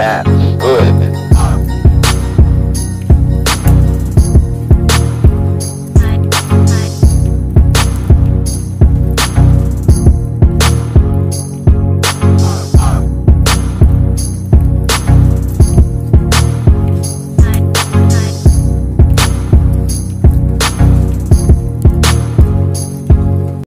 bath.